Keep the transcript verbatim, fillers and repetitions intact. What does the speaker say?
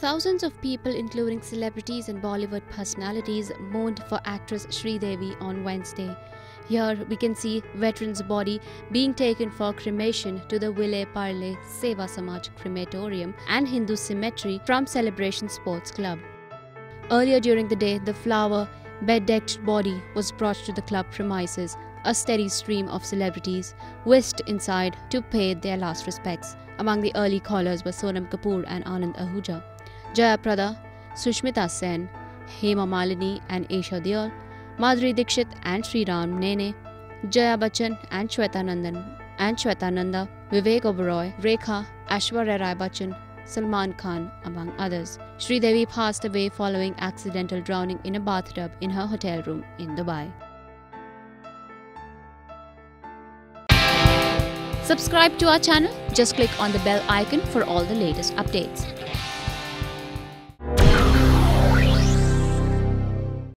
Thousands of people, including celebrities and Bollywood personalities, mourned for actress Sridevi on Wednesday. Here we can see veterans' body being taken for cremation to the Vile Parle Seva Samaj crematorium and Hindu cemetery from Celebration Sports Club. Earlier during the day, the flower bed-decked body was brought to the club premises. A steady stream of celebrities whisked inside to pay their last respects. Among the early callers were Sonam Kapoor and Anand Ahuja, Jaya Prada, Sushmita Sen, Hema Malini and Esha Dior, Madhuri Dixit and Sriram Nene, Jaya Bachchan and Shwetananda, and Shwetananda, Vivek Oberoi, Rekha, Ashwarya Rai Bachchan, Salman Khan, among others. Sridevi passed away following accidental drowning in a bathtub in her hotel room in Dubai. Subscribe to our channel. Just click on the bell icon for all the latest updates.